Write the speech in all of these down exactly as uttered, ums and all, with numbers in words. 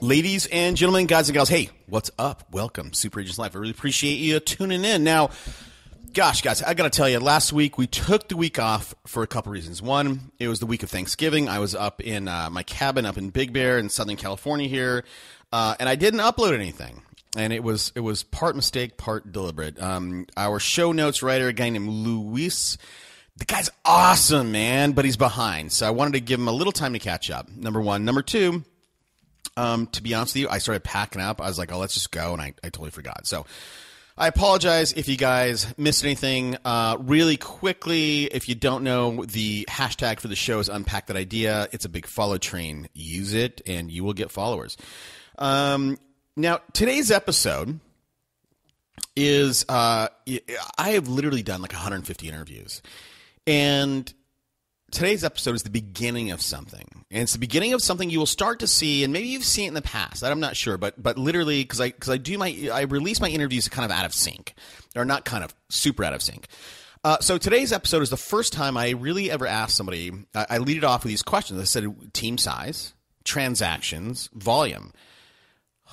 Ladies and gentlemen, guys and gals, hey, what's up? Welcome, Super Agents Live. I really appreciate you tuning in. Now, gosh, guys, I got to tell you, last week we took the week off for a couple reasons. One, it was the week of Thanksgiving. I was up in uh, my cabin up in Big Bear in Southern California here, uh, and I didn't upload anything. And it was it was part mistake, part deliberate. Um, our show notes writer, a guy named Luis, the guy's awesome, man, but he's behind. So I wanted to give him a little time to catch up, number one. Number two, Um, to be honest with you, I started packing up. I was like, oh, let's just go. And I, I totally forgot. So I apologize if you guys missed anything. Uh, really quickly, if you don't know, the hashtag for the show is Unpack That Idea. It's a big follow train. Use it and you will get followers. Um, now, today's episode is uh, I have literally done like one hundred fifty interviews. And today's episode is the beginning of something, and it's the beginning of something you will start to see, and maybe you've seen it in the past. I'm not sure, but but literally, because I because I do my I release my interviews kind of out of sync, or not kind of super out of sync. Uh, so today's episode is the first time I really ever asked somebody. I, I lead it off with these questions. I said team size, transactions, volume.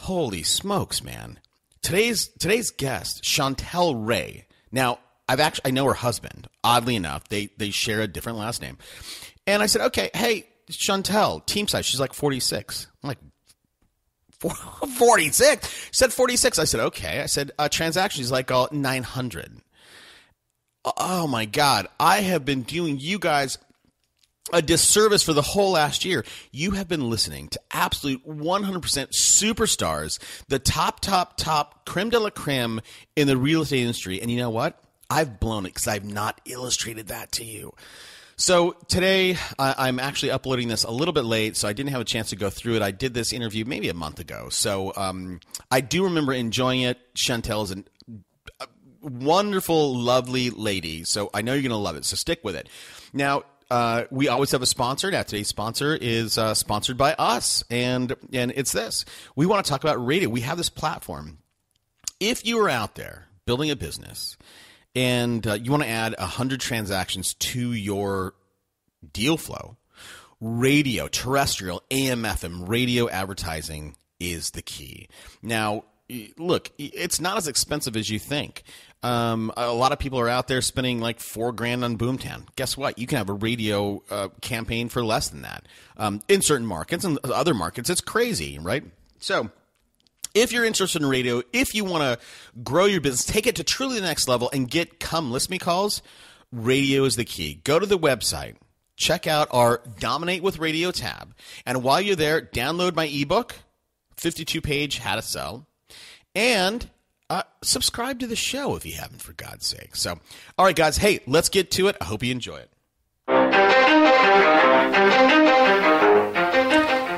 Holy smokes, man! Today's today's guest, Chantel Ray. Now, I've actually I know her husband. Oddly enough, they they share a different last name. And I said, okay, hey, Chantel, team size. She's like forty-six. I'm like, forty-six? She said forty-six. I said, okay. I said, uh, transaction. She's like oh, nine hundred. Oh, my God. I have been doing you guys a disservice for the whole last year. You have been listening to absolute one hundred percent superstars, the top, top, top creme de la creme in the real estate industry. And you know what? I've blown it because I've not illustrated that to you. So today, uh, I'm actually uploading this a little bit late, so I didn't have a chance to go through it. I did this interview maybe a month ago. So um, I do remember enjoying it. Chantel is an, a wonderful, lovely lady, so I know you're going to love it. So stick with it. Now, uh, we always have a sponsor. Now, today's sponsor is uh, sponsored by us, and, and it's this. We want to talk about radio. We have this platform. If you are out there building a business and uh, you want to add one hundred transactions to your deal flow, radio, terrestrial, A M F M, radio advertising is the key. Now, look, it's not as expensive as you think. Um, a lot of people are out there spending like four grand on Boomtown. Guess what? You can have a radio uh, campaign for less than that. Um, in certain markets and other markets, it's crazy, right? So if you're interested in radio, if you want to grow your business, take it to truly the next level and get come list me calls, radio is the key. Go to the website, check out our Dominate with Radio tab. And while you're there, download my ebook, fifty-two page How to Sell, and uh, subscribe to the show if you haven't, for God's sake. So, all right, guys, hey, let's get to it. I hope you enjoy it.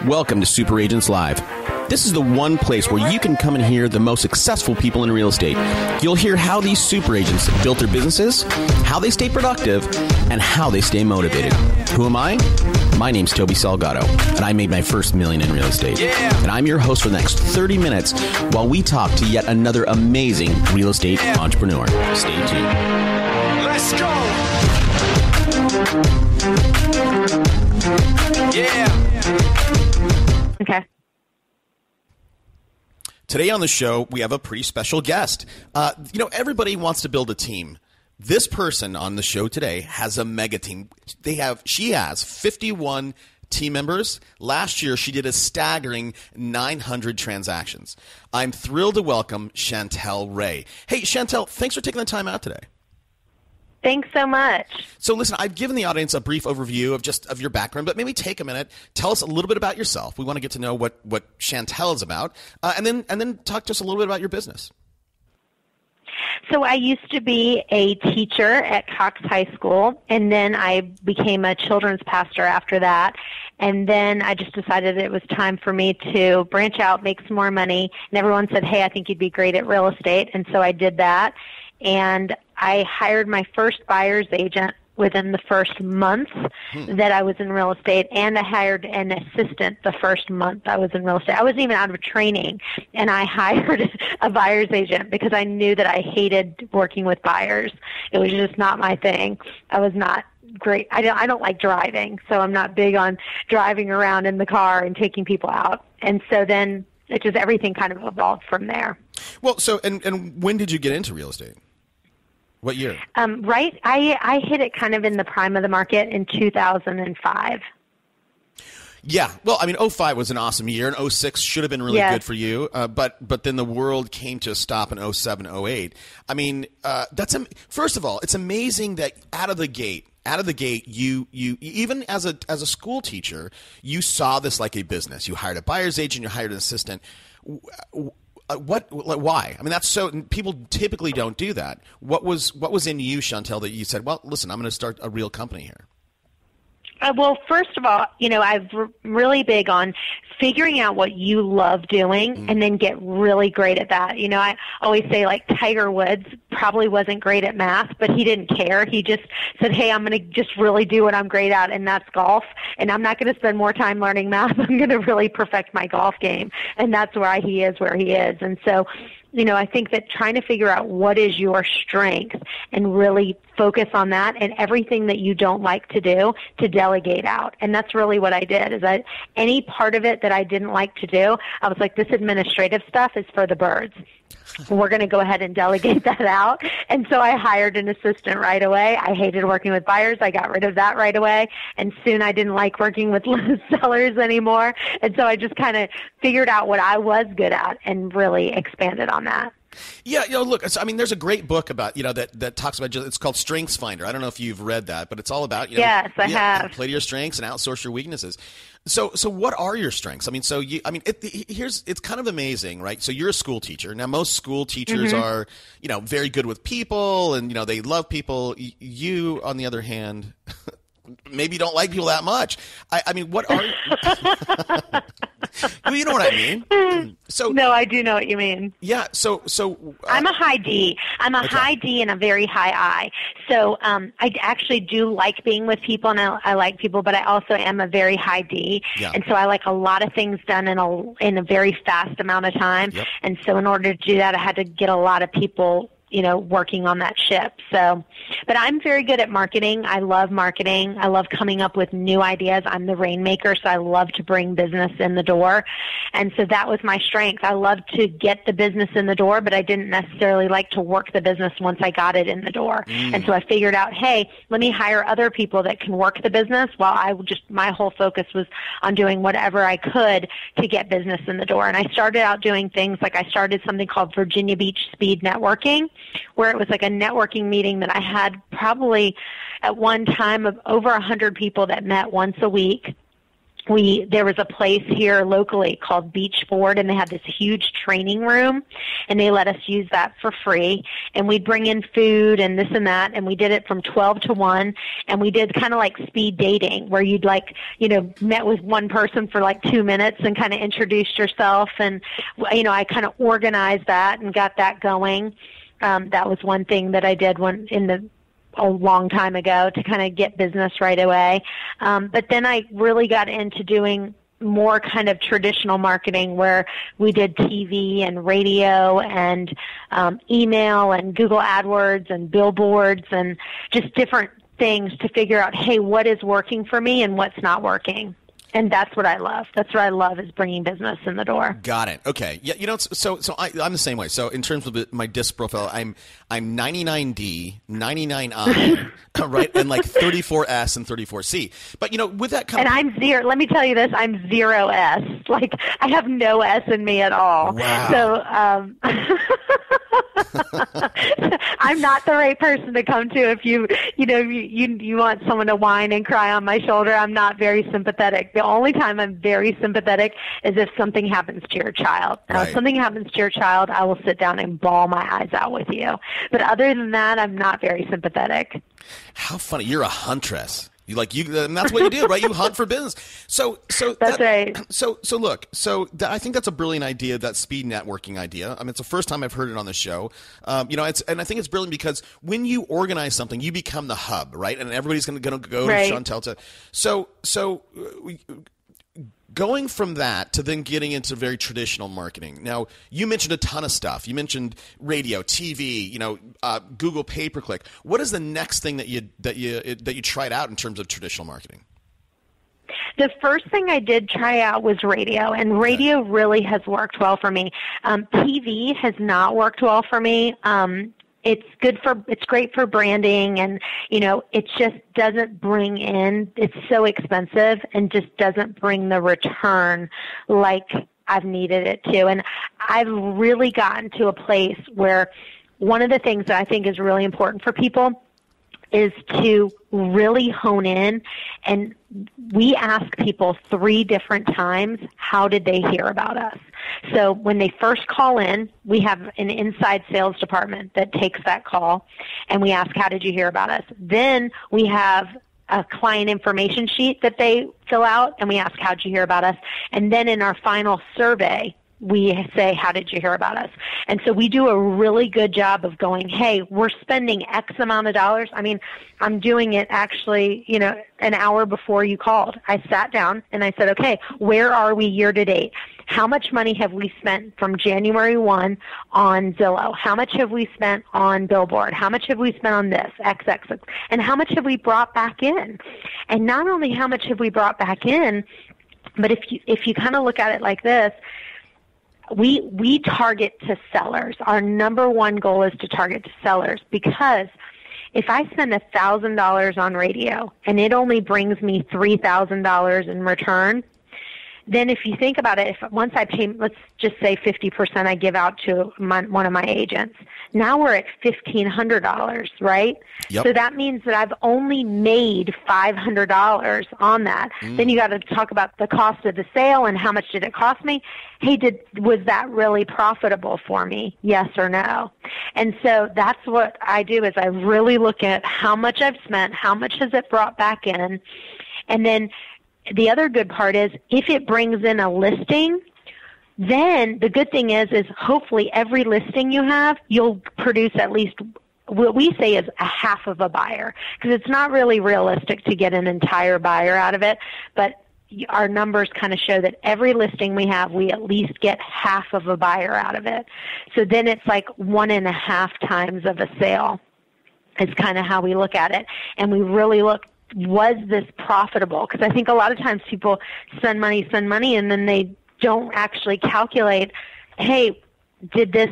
Welcome to Super Agents Live. This is the one place where you can come and hear the most successful people in real estate. You'll hear how these super agents built their businesses, how they stay productive, and how they stay motivated. Who am I? My name's Toby Salgado, and I made my first million in real estate. Yeah. And I'm your host for the next thirty minutes while we talk to yet another amazing real estate yeah. entrepreneur. Stay tuned. Let's go. Yeah. Okay. Today on the show, we have a pretty special guest. Uh, you know, everybody wants to build a team. This person on the show today has a mega team. They have, she has fifty-one team members. Last year, she did a staggering nine hundred transactions. I'm thrilled to welcome Chantel Ray. Hey, Chantel, thanks for taking the time out today. Thanks so much. So listen, I've given the audience a brief overview of just of your background, but maybe take a minute, tell us a little bit about yourself. We want to get to know what, what Chantel is about, uh, and then and then talk to us a little bit about your business. So I used to be a teacher at Cox High School, and then I became a children's pastor after that. And then I just decided it was time for me to branch out, make some more money. And everyone said, hey, I think you'd be great at real estate. And so I did that. And I hired my first buyer's agent within the first month hmm. that I was in real estate, and I hired an assistant the first month I was in real estate. I wasn't even out of training, and I hired a buyer's agent because I knew that I hated working with buyers. It was just not my thing. I was not great. I don't, I don't like driving, so I'm not big on driving around in the car and taking people out. And so then it just everything kind of evolved from there. Well, so and, and when did you get into real estate? What year? Um, right. I, I hit it kind of in the prime of the market in two thousand five. Yeah. Well, I mean, oh five was an awesome year, and oh six should have been really yes. good for you. Uh, but but then the world came to a stop in oh seven, oh eight. I mean, uh, that's am- first of all, it's amazing that out of the gate, out of the gate, you you even as a as a school teacher, you saw this like a business. You hired a buyer's agent, you hired an assistant. Uh, what? Like, why? I mean, that's so. People typically don't do that. What was what was in you, Chantel, that you said, "Well, listen, I'm going to start a real company here"? Uh, well, first of all, you know, I'm r- really big on figuring out what you love doing mm. and then get really great at that. You know, I always say, like, Tiger Woods probably wasn't great at math, but he didn't care. He just said, hey, I'm going to just really do what I'm great at, and that's golf. And I'm not going to spend more time learning math. I'm going to really perfect my golf game. And that's why he is where he is. And so, you know, I think that trying to figure out what is your strength and really focus on that, and everything that you don't like to do to delegate out. And that's really what I did. Is I, any part of it that I didn't like to do, I was like, this administrative stuff is for the birds. We're going to go ahead and delegate that out. And so I hired an assistant right away. I hated working with buyers. I got rid of that right away. And soon I didn't like working with sellers anymore. And so I just kind of figured out what I was good at and really expanded on that. Yeah, you know, look, I mean, there's a great book about, you know, that, that talks about, it's called StrengthsFinder. I don't know if you've read that, but it's all about, you know, yes, I yeah, have. play to your strengths and outsource your weaknesses. So, so what are your strengths? I mean, so you, I mean, it, here's, it's kind of amazing, right? So you're a school teacher. Now, most school teachers mm-hmm. are, you know, very good with people and, you know, they love people. You, on the other hand, maybe don't like people that much. I, I mean, what are you? Well, you know what I mean. So no, I do know what you mean. Yeah. So, so uh, I'm a high D. I'm a okay. high D and a very high I. So um, I actually do like being with people, and I, I like people, but I also am a very high D, yeah. and so I like a lot of things done in a in a very fast amount of time. Yep. And so, in order to do that, I had to get a lot of people, you know, working on that ship. So, but I'm very good at marketing. I love marketing. I love coming up with new ideas. I'm the rainmaker, so I love to bring business in the door. And so that was my strength. I love to get the business in the door, but I didn't necessarily like to work the business once I got it in the door. Mm. And so I figured out, hey, let me hire other people that can work the business while I just, my whole focus was on doing whatever I could to get business in the door. And I started out doing things like I started something called Virginia Beach Speed Networking, where it was like a networking meeting that I had probably at one time of over one hundred people that met once a week. We there was a place here locally called Beach Ford, and they had this huge training room, and they let us use that for free. And we'd bring in food and this and that, and we did it from twelve to one. And we did kind of like speed dating, where you'd like, you know, met with one person for like two minutes and kind of introduced yourself. And, you know, I kind of organized that and got that going. Um, that was one thing that I did one in the a long time ago to kind of get business right away. Um, but then I really got into doing more kind of traditional marketing, where we did T V and radio and um, email and Google AdWords and billboards and just different things to figure out, hey, what is working for me and what's not working. And that's what I love. That's what I love is bringing business in the door. Got it. Okay. Yeah. You know. So so I, I'm the same way. So in terms of my disc profile, I'm I'm ninety-nine D, ninety-nine I, right, and like thirty-four S and thirty-four C. But you know, with that kind and of I'm zero. Let me tell you this. I'm zero S. Like I have no S in me at all. Wow. So um, I'm not the right person to come to if you you know you, you you want someone to whine and cry on my shoulder. I'm not very sympathetic. The only time I'm very sympathetic is if something happens to your child. Now, right. If something happens to your child, I will sit down and bawl my eyes out with you. But other than that, I'm not very sympathetic. How funny. You're a huntress. You like you, and that's what you do, right? You hunt for business. So, so that's that, right. So, so look, so th- I think that's a brilliant idea. That speed networking idea. I mean, it's the first time I've heard it on the show. Um, you know, it's and I think it's brilliant because when you organize something, you become the hub, right? And everybody's going to go right. to Chantel. To, so, so. We, going from that to then getting into very traditional marketing. Now, you mentioned a ton of stuff. You mentioned radio, T V, you know, uh, Google pay-per-click. What is the next thing that you that you that you tried out in terms of traditional marketing? The first thing I did try out was radio, and radio really has worked well for me. Um, T V has not worked well for me. Um, It's good for, it's great for branding, and, you know, it just doesn't bring in, it's so expensive and just doesn't bring the return like I've needed it to. And I've really gotten to a place where one of the things that I think is really important for people is to really hone in, and we ask people three different times, how did they hear about us? So when they first call in, we have an inside sales department that takes that call, and we ask, how did you hear about us? Then we have a client information sheet that they fill out, and we ask, how did you hear about us? And then in our final survey, we say, how did you hear about us? And so we do a really good job of going, hey, we're spending X amount of dollars. I mean, I'm doing it actually, you know, an hour before you called. I sat down and I said, okay, where are we year to date? How much money have we spent from January first on Zillow? How much have we spent on Billboard? How much have we spent on this, X X X? And how much have we brought back in? And not only how much have we brought back in, but if you, if you kind of look at it like this, We we target to sellers. Our number one goal is to target to sellers, because if I spend one thousand dollars on radio and it only brings me three thousand dollars in return, then if you think about it, if once I pay, let's just say fifty percent I give out to my, one of my agents, now we're at fifteen hundred dollars, right? Yep. So that means that I've only made five hundred dollars on that. Mm. Then you got to talk about the cost of the sale and how much did it cost me. Hey, did was that really profitable for me? Yes or no? And so that's what I do, is I really look at how much I've spent, how much has it brought back in, and then the other good part is if it brings in a listing, then the good thing is, is hopefully every listing you have, you'll produce at least what we say is a half of a buyer, because it's not really realistic to get an entire buyer out of it. But our numbers kind of show that every listing we have, we at least get half of a buyer out of it. So then it's like one and a half times of a sale is kind of how we look at it. And we really look, was this profitable? Because I think a lot of times people spend money, spend money, and then they don't actually calculate, hey, did this,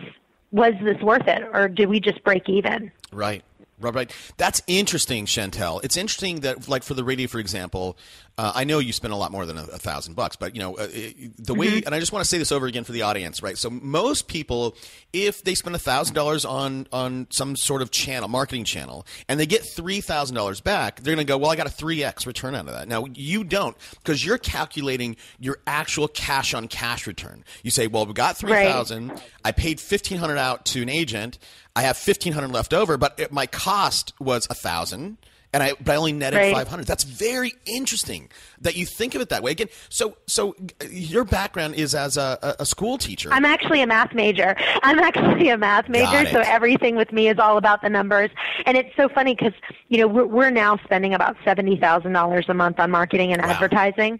was this worth it, or did we just break even? Right. Right, right. That's interesting, Chantel. It's interesting that, like, for the radio, for example, uh, I know you spend a lot more than a, a thousand bucks, but, you know, uh, it, the mm-hmm. way, and I just want to say this over again for the audience, right? So most people, if they spend a thousand dollars on, on some sort of channel, marketing channel, and they get three thousand dollars back, they're going to go, well, I got a three X return out of that. Now you don't, because you're calculating your actual cash on cash return. You say, well, we got three thousand, right. I paid fifteen hundred out to an agent. I have fifteen hundred left over, but it, my cost was one thousand, and I but I only netted right. five hundred. That's very interesting that you think of it that way. Again, so so your background is as a, a school teacher. I'm actually a math major. I'm actually a math major, so everything with me is all about the numbers. And it's so funny because, you know, we're, we're now spending about seventy thousand dollars a month on marketing and wow. advertising.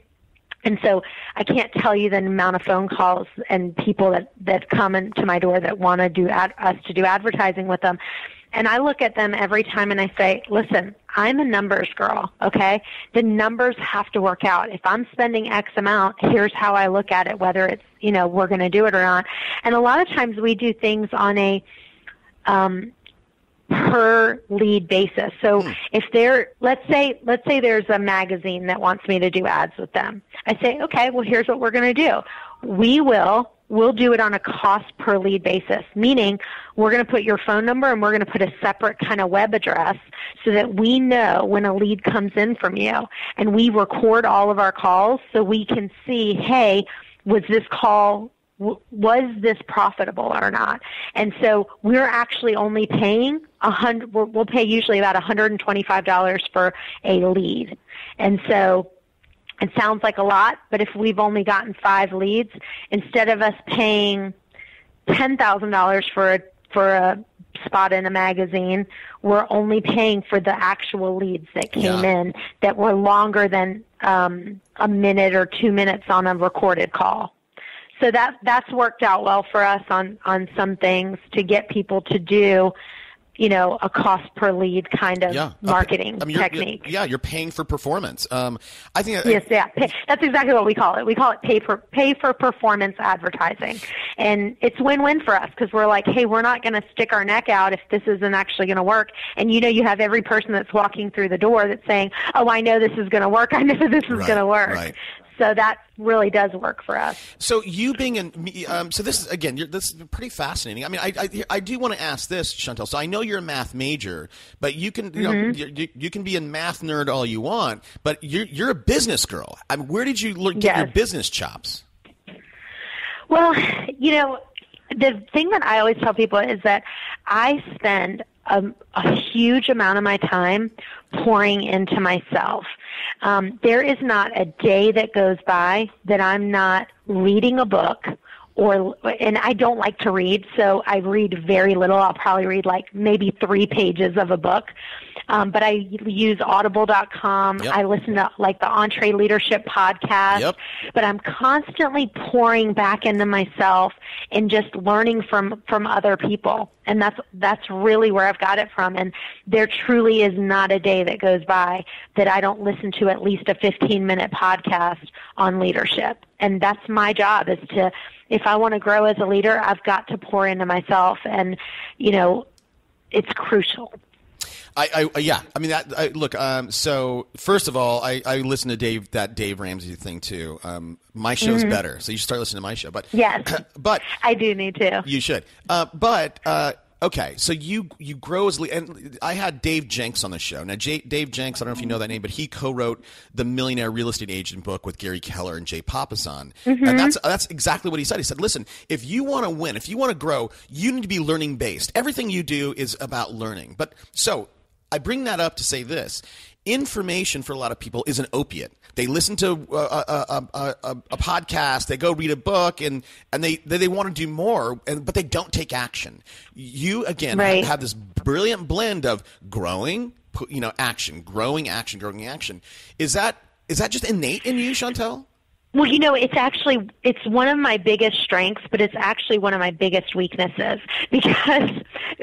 And so I can't tell you the amount of phone calls and people that, that come into my door that want to do ad, us to do advertising with them. And I look at them every time and I say, listen, I'm a numbers girl, okay? The numbers have to work out. If I'm spending X amount, here's how I look at it, whether it's, you know, we're going to do it or not. And a lot of times we do things on a um, per lead basis. So if they're, let's say, let's say there's a magazine that wants me to do ads with them. I say, okay, well, here's what we're going to do. We will, we'll do it on a cost per lead basis, meaning we're going to put your phone number and we're going to put a separate kind of web address so that we know when a lead comes in from you, and we record all of our calls so we can see, hey, was this call was this profitable or not? And so we're actually only paying a hundred, we'll pay usually about one hundred twenty-five dollars for a lead. And so it sounds like a lot, but if we've only gotten five leads, instead of us paying ten thousand dollars for a, for a spot in a magazine, we're only paying for the actual leads that came yeah. in that were longer than um, a minute or two minutes on a recorded call. So that that's worked out well for us on, on some things to get people to do, you know, a cost per lead kind of yeah. marketing I mean, you're, technique. You're, yeah, you're paying for performance. Um, I think that, yes, yeah, pay, that's exactly what we call it. We call it pay for pay for performance advertising, and it's win-win for us because we're like, hey, we're not going to stick our neck out if this isn't actually going to work. And you know, you have every person that's walking through the door that's saying, oh, I know this is going to work. I know this is right, going to work. Right. So that really does work for us. So you being in, um, so this is again, you're, this is pretty fascinating. I mean, I I, I do want to ask this, Chantel. So I know you're a math major, but you can you mm-hmm. know you, you, you can be a math nerd all you want, but you're you're a business girl. I mean, where did you learn, get yes. your business chops? Well, you know, the thing that I always tell people is that I spend a, a huge amount of my time pouring into myself. Um, there is not a day that goes by that I'm not reading a book, or and I don't like to read, so I read very little. I'll probably read like maybe three pages of a book, um, but I use audible dot com. Yep. I listen to like the Entree Leadership podcast, yep. but I'm constantly pouring back into myself and just learning from, from other people. And that's that's really where I've got it from. And there truly is not a day that goes by that I don't listen to at least a fifteen-minute podcast on leadership. And that's my job is to, if I want to grow as a leader, I've got to pour into myself. And, you know, it's crucial. I, I yeah, I mean that. I, look, um, so first of all, I, I listen to Dave that Dave Ramsey thing too. Um, my show's mm-hmm. better, so you should start listening to my show. But yes, but I do need to. You should. Uh, but uh, okay, so you you grow as and I had Dave Jenks on the show. Now J, Dave Jenks, I don't know if you know that name, but he co-wrote the Millionaire Real Estate Agent book with Gary Keller and Jay Papasan, mm-hmm. and that's that's exactly what he said. He said, listen, if you want to win, if you want to grow, you need to be learning based. Everything you do is about learning. But so. I bring that up to say this. Information for a lot of people is an opiate. They listen to a, a, a, a, a podcast, they go read a book, and, and they, they, they want to do more, and, but they don't take action. You, again, right. have, have this brilliant blend of growing, you know, action, growing action, growing action. Is that is that just innate in you, Chantel? Well, you know, it's actually, it's one of my biggest strengths, but it's actually one of my biggest weaknesses because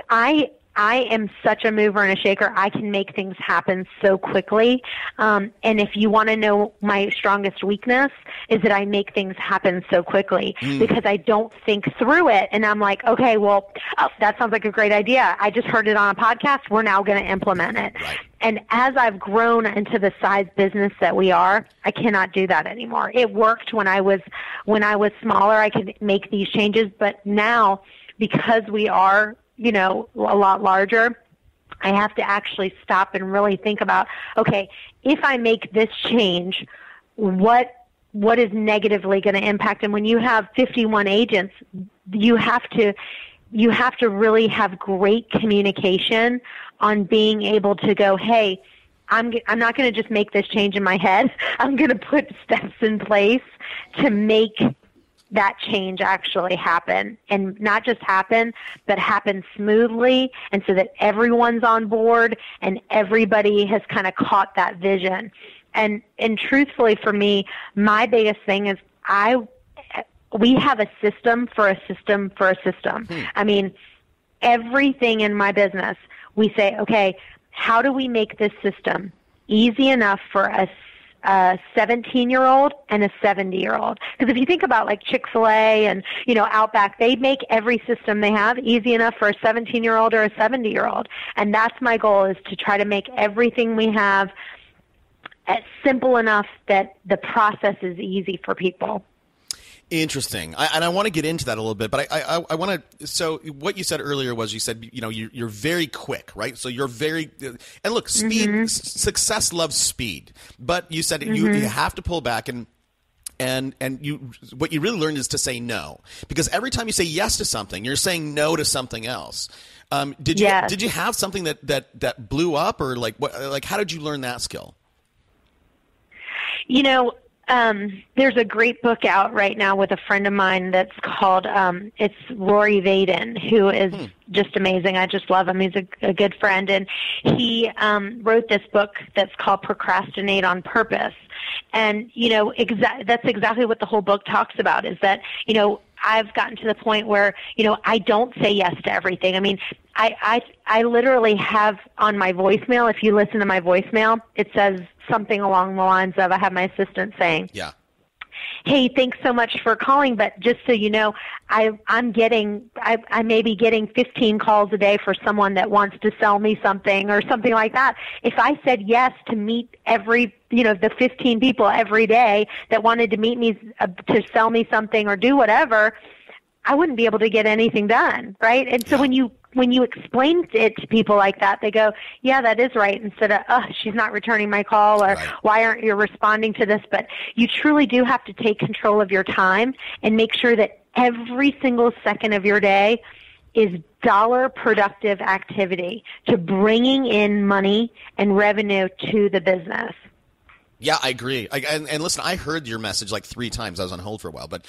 I – I am such a mover and a shaker. I can make things happen so quickly. Um, and if you want to know my strongest weakness is that I make things happen so quickly mm. because I don't think through it. And I'm like, okay, well, oh, that sounds like a great idea. I just heard it on a podcast. We're now going to implement it. Right. And as I've grown into the size business that we are, I cannot do that anymore. It worked when I was, when I was smaller, I could make these changes. But now because we are, you know, a lot larger, I have to actually stop and really think about, okay, if I make this change, what what is negatively going to impact? And when you have fifty-one agents, you have to you have to really have great communication on being able to go, hey, I'm I'm not going to just make this change in my head. I'm going to put steps in place to make that change actually happen, and not just happen, but happen smoothly, and so that everyone's on board and everybody has kind of caught that vision. And and truthfully for me, my biggest thing is I we have a system for a system for a system. Hmm. I mean, everything in my business, we say, okay, how do we make this system easy enough for us? A seventeen-year-old and a seventy-year-old. Because if you think about like Chick-fil-A and, you know, Outback, they make every system they have easy enough for a seventeen-year-old or a seventy-year-old. And that's my goal, is to try to make everything we have as simple enough that the process is easy for people. Interesting. I, and I want to get into that a little bit, but I, I, I want to, so what you said earlier was you said, you know, you, you're very quick, right? So you're very, and look, speed, mm-hmm. success loves speed, but you said mm-hmm. you, you have to pull back and, and, and you, what you really learned is to say no, because every time you say yes to something, you're saying no to something else. Um, did you, yes. did you have something that, that, that blew up, or like, what, like, how did you learn that skill? You know, Um, there's a great book out right now with a friend of mine that's called, um, it's Rory Vaden, who is hmm. just amazing. I just love him. He's a, a good friend. And he um, wrote this book that's called Procrastinate on Purpose. And, you know, exa- that's exactly what the whole book talks about, is that, you know, I've gotten to the point where, you know, I don't say yes to everything. I mean, I, I, I literally have on my voicemail, if you listen to my voicemail, it says something along the lines of, I have my assistant saying, yeah, hey, thanks so much for calling, but just so you know, I, I'm getting, I, I may be getting fifteen calls a day for someone that wants to sell me something or something like that. If I said yes to meet every, you know, the fifteen people every day that wanted to meet me uh, to sell me something or do whatever, I wouldn't be able to get anything done, right? And so when you when you explain it to people like that, they go, yeah, that is right, instead of, oh, she's not returning my call, or right, why aren't you responding to this? But you truly do have to take control of your time and make sure that every single second of your day is dollar productive activity to bringing in money and revenue to the business. Yeah, I agree. I, and, and listen, I heard your message like three times. I was on hold for a while, but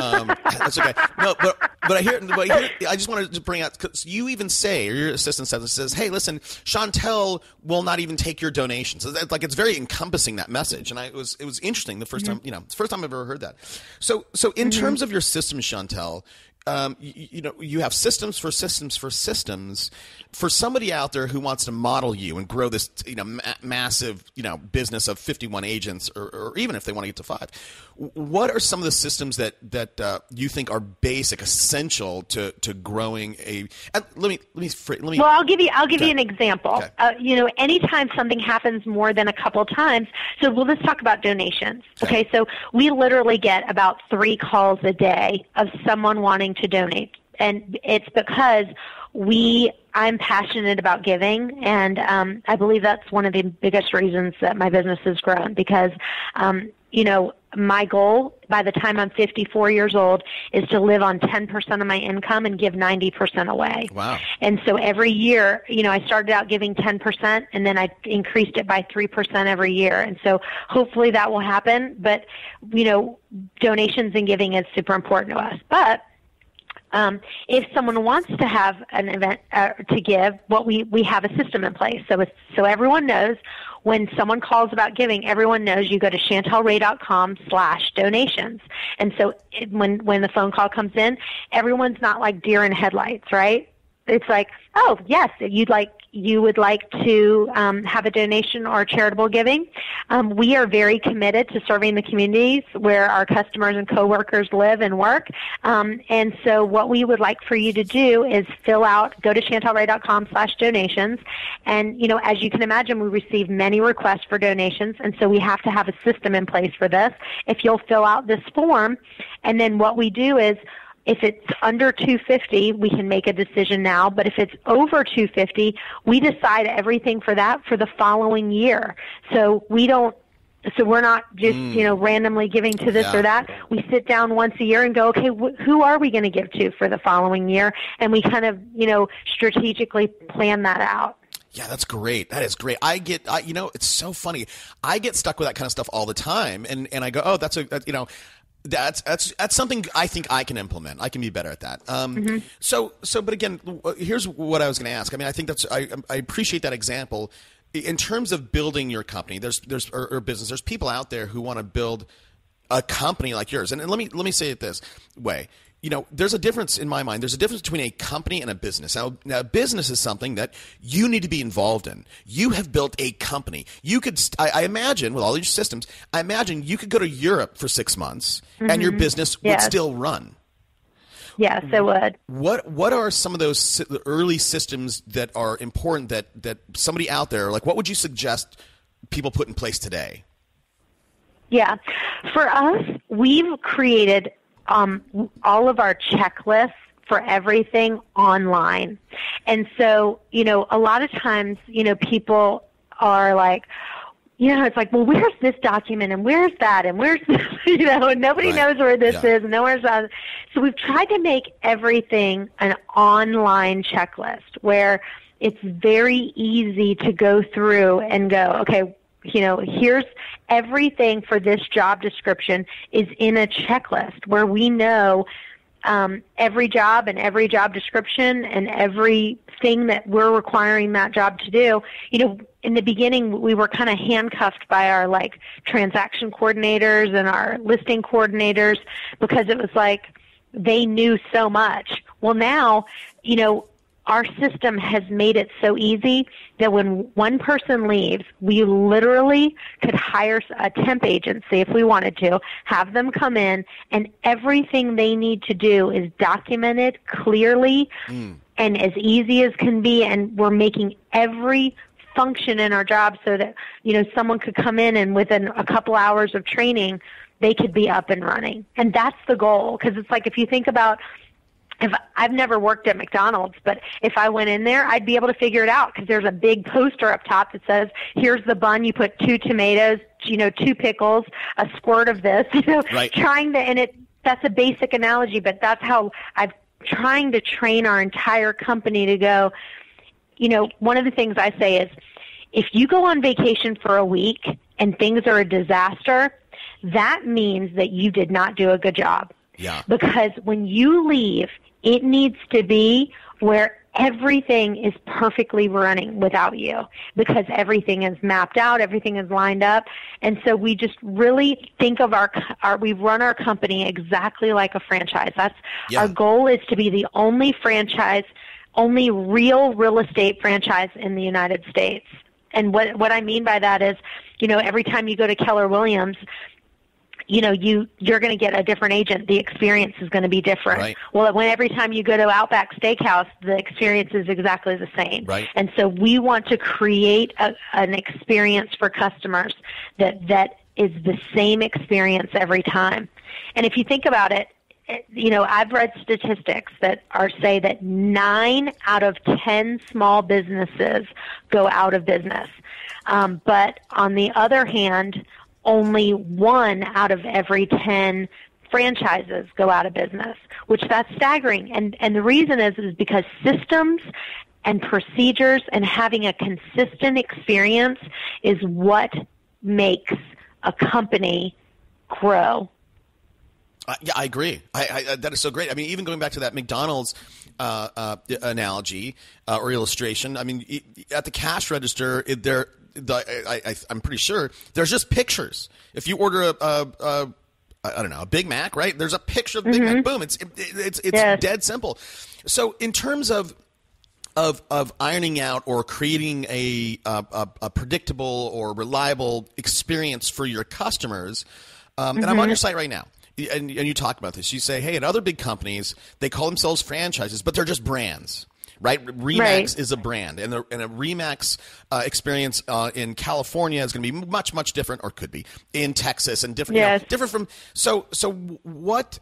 um, that's okay. No, but but I hear. But I, hear, I just wanted to bring out. Cause you even say, or your assistant says, "Hey, listen, Chantel will not even take your donations." So that, like, it's very encompassing, that message. And I it was it was interesting the first mm-hmm. time. You know, it's the first time I've ever heard that. So so in mm-hmm. terms of your system, Chantel. Um, you, you know, you have systems for systems for systems. For somebody out there who wants to model you and grow this, you know, ma- massive, you know, business of fifty-one agents, or, or even if they want to get to five, what are some of the systems that that uh, you think are basic, essential to, to growing a? Uh, let me let me let me. Well, I'll give you I'll give okay. you an example. Okay. Uh, you know, anytime something happens more than a couple times, so we'll just talk about donations. Okay, okay so we literally get about three calls a day of someone wanting to donate, and it's because we I'm passionate about giving, and um, I believe that's one of the biggest reasons that my business has grown, because um, you know, my goal by the time I'm fifty-four years old is to live on ten percent of my income and give ninety percent away. Wow. And so every year, you know, I started out giving ten percent, and then I increased it by three percent every year. And so hopefully that will happen, but you know, donations and giving is super important to us. But Um, if someone wants to have an event uh, to give, what we, we have a system in place. So it's, so everyone knows when someone calls about giving, everyone knows you go to Chantel Ray dot com slash donations. And so it, when, when the phone call comes in, everyone's not like deer in headlights, right? It's like, oh, yes, you'd like, you would like to um, have a donation or charitable giving. Um, we are very committed to serving the communities where our customers and coworkers live and work. Um, and so what we would like for you to do is fill out, go to Chantel Ray dot com slash donations. And, you know, as you can imagine, we receive many requests for donations. And so we have to have a system in place for this. If you'll fill out this form, and then what we do is, if it's under two hundred fifty dollars, we can make a decision now. But if it's over two hundred fifty dollars, we decide everything for that for the following year. So we don't. So we're not just mm. you know, randomly giving to this yeah. or that. We sit down once a year and go, okay, wh- who are we going to give to for the following year? And we kind of, you know, strategically plan that out. Yeah, that's great. That is great. I get, I, you know, it's so funny. I get stuck with that kind of stuff all the time, and and I go, oh, that's a, that, you know. That's that's that's something I think I can implement. I can be better at that. Um, mm-hmm. So so, but again, here's what I was going to ask. I mean, I think that's I, I appreciate that example. In terms of building your company, there's there's or, or business. There's people out there who want to build a company like yours. And, and let me let me say it this way. You know, there's a difference in my mind. There's a difference between a company and a business. Now, now, a business is something that you need to be involved in. You have built a company. You could, I, I imagine, with all your systems, I imagine you could go to Europe for six months mm-hmm. and your business yes. would still run. Yes, it would. What What are some of those early systems that are important that, that somebody out there, like, what would you suggest people put in place today? Yeah. For us, we've created Um, all of our checklists for everything online. And so, you know, a lot of times, you know, people are like, you know, it's like, well, where's this document and where's that and where's this, you know, and nobody right. knows where this yeah. is and nowhere's that. So we've tried to make everything an online checklist where it's very easy to go through and go, okay, you know, here's everything for this job description is in a checklist where we know um, every job and every job description and everything that we're requiring that job to do. You know, in the beginning, we were kind of handcuffed by our, like, transaction coordinators and our listing coordinators because it was like they knew so much. Well, now, you know, our system has made it so easy that when one person leaves, we literally could hire a temp agency if we wanted to, have them come in, and everything they need to do is documented clearly mm. and as easy as can be, and we're making every function in our job so that, you know, someone could come in and within a couple hours of training, they could be up and running. And that's the goal, because it's like if you think about – If I've never worked at McDonald's, but if I went in there, I'd be able to figure it out because there's a big poster up top that says, here's the bun, you put two tomatoes, you know, two pickles, a squirt of this, you know, right. trying to, and it, that's a basic analogy, but that's how I've trying to train our entire company to go, you know, one of the things I say is, if you go on vacation for a week and things are a disaster, that means that you did not do a good job. Yeah. Because when you leave, it needs to be where everything is perfectly running without you, because everything is mapped out, everything is lined up. And so we just really think of our, our we run our company exactly like a franchise. That's yeah. our goal, is to be the only franchise, only real real estate franchise in the United States. And what what I mean by that is, you know, every time you go to Keller Williams, you know, you, you're going to get a different agent. The experience is going to be different. Right. Well, when every time you go to Outback Steakhouse, the experience is exactly the same. Right. And so we want to create a, an experience for customers that, that is the same experience every time. And if you think about it, you know, I've read statistics that are say that nine out of ten small businesses go out of business. Um, but on the other hand, only one out of every ten franchises go out of business, which that's staggering. And and the reason is is because systems and procedures and having a consistent experience is what makes a company grow. Uh, yeah, I agree. I, I, that is so great. I mean, even going back to that McDonald's uh, uh, analogy uh, or illustration, I mean, at the cash register, it, they're The, I, I, I'm pretty sure there's just pictures. If you order a, a, a I don't know, a Big Mac, right? There's a picture of Big mm-hmm. Mac. Boom! It's it, it's it's yes. dead simple. So in terms of of of ironing out or creating a a, a predictable or reliable experience for your customers, um, mm-hmm. and I'm on your site right now. And, and you talk about this. You say, hey, at other big companies, they call themselves franchises, but they're just brands. Right, Remax right. is a brand, and, the, and a Remax uh, experience uh, in California is going to be much, much different, or could be in Texas, and different, yes. you know, different from. So, so what,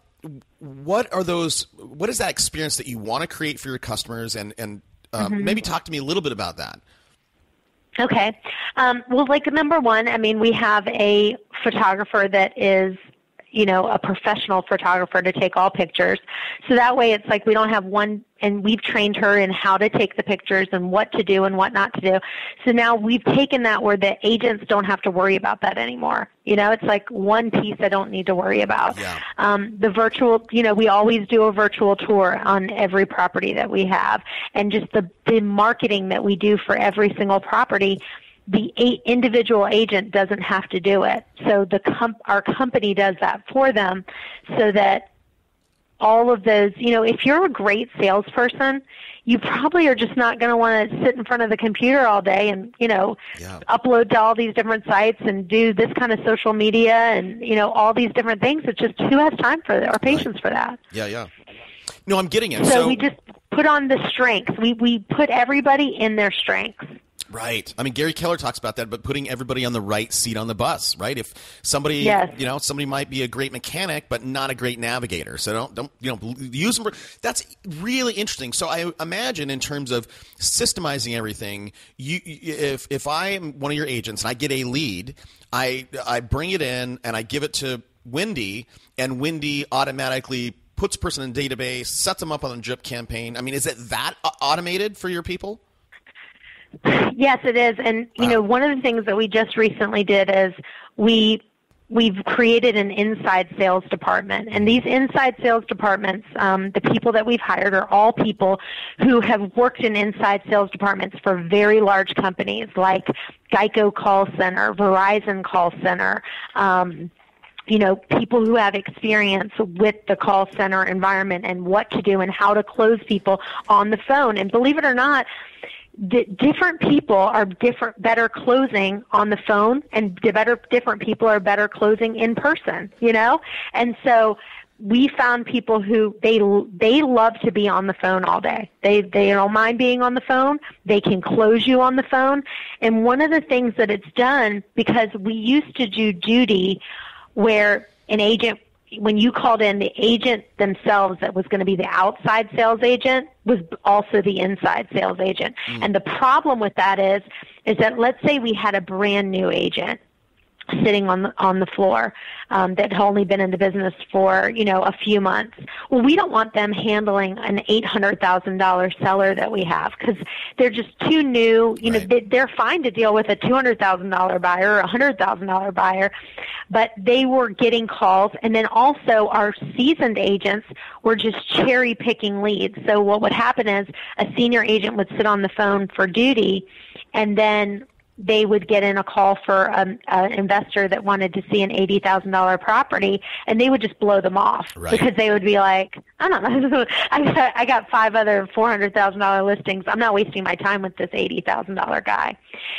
what are those? What is that experience that you want to create for your customers? And and uh, mm-hmm. maybe talk to me a little bit about that. Okay, um, well, like number one, I mean, we have a photographer that is, you know, a professional photographer to take all pictures. So that way it's like we don't have one, and we've trained her in how to take the pictures and what to do and what not to do. So now we've taken that where the agents don't have to worry about that anymore. You know, it's like one piece I don't need to worry about. Yeah. Um, the virtual, you know, we always do a virtual tour on every property that we have, and just the, the marketing that we do for every single property. The individual agent doesn't have to do it. So the comp- our company does that for them, so that all of those, you know, if you're a great salesperson, you probably are just not going to want to sit in front of the computer all day and, you know, yeah. upload to all these different sites and do this kind of social media and, you know, all these different things. It's just who has time for that or patience right. for that. Yeah, yeah. No, I'm getting it. So, so we just put on the strengths. We, we put everybody in their strengths. Right. I mean, Gary Keller talks about that, but putting everybody on the right seat on the bus, right? If somebody, yes. you know, somebody might be a great mechanic, but not a great navigator. So don't, don't, you know, use them. For, that's really interesting. So I imagine in terms of systemizing everything, you, if, if I am one of your agents and I get a lead, I, I bring it in and I give it to Wendy, and Wendy automatically puts a person in a database, sets them up on a drip campaign. I mean, is it that automated for your people? Yes, it is. And, you wow. know, one of the things that we just recently did is we, we've created an inside sales department. And these inside sales departments, um, the people that we've hired are all people who have worked in inside sales departments for very large companies like Geico Call Center, Verizon Call Center, um, you know, people who have experience with the call center environment and what to do and how to close people on the phone. And believe it or not, D- different people are different, better closing on the phone, and d- better different people are better closing in person, you know? And so we found people who, they they love to be on the phone all day. They, they don't mind being on the phone. They can close you on the phone. And one of the things that it's done, because we used to do duty where an agent, when you called in, the agent themselves that was going to be the outside sales agent was also the inside sales agent. Mm. And the problem with that is, is that let's say we had a brand new agent sitting on the, on the floor um, that had only been in the business for, you know, a few months. Well, we don't want them handling an eight hundred thousand dollars seller that we have because they're just too new. You right. know, they, they're fine to deal with a two hundred thousand dollars buyer or a one hundred thousand dollars buyer, but they were getting calls. And then also our seasoned agents were just cherry picking leads. So what would happen is a senior agent would sit on the phone for duty, and then they would get in a call for um, an investor that wanted to see an eighty thousand dollars property, and they would just blow them off right. because they would be like, I don't know, I got, I got five other four hundred thousand dollars listings. I'm not wasting my time with this eighty thousand dollars guy.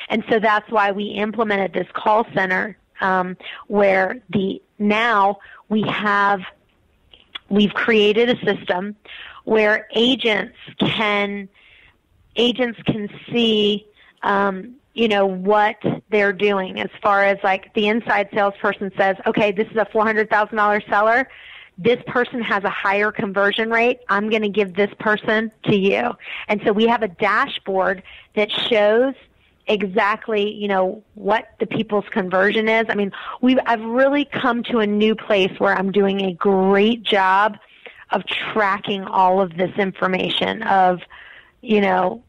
And so that's why we implemented this call center um, where the now we have, we've created a system where agents can, agents can see um, you know, what they're doing as far as like the inside salesperson says, okay, this is a four hundred thousand dollars seller. This person has a higher conversion rate. I'm going to give this person to you. And so we have a dashboard that shows exactly, you know, what the people's conversion is. I mean, we've, I've really come to a new place where I'm doing a great job of tracking all of this information of, you know,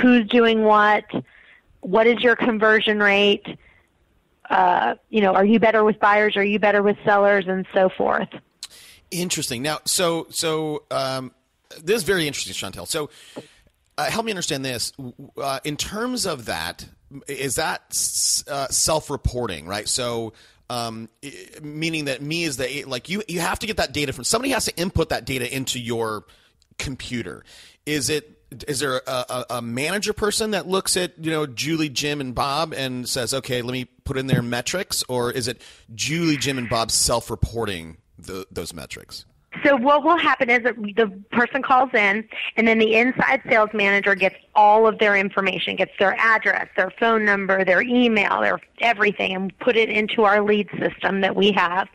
who's doing what, what is your conversion rate? Uh, you know, are you better with buyers? Are you better with sellers, and so forth? Interesting. Now, so so um, this is very interesting, Chantel. So uh, help me understand this uh, in terms of that. Is that uh, self-reporting, right? So um, meaning that me is the like you you have to get that data from somebody has to input that data into your computer. Is it? Is there a, a, a manager person that looks at, you know, Julie, Jim, and Bob and says, okay, let me put in their metrics? Or is it Julie, Jim, and Bob self-reporting the, those metrics? So what will happen is that the person calls in, and then the inside sales manager gets all of their information, gets their address, their phone number, their email, their everything, and put it into our lead system that we have.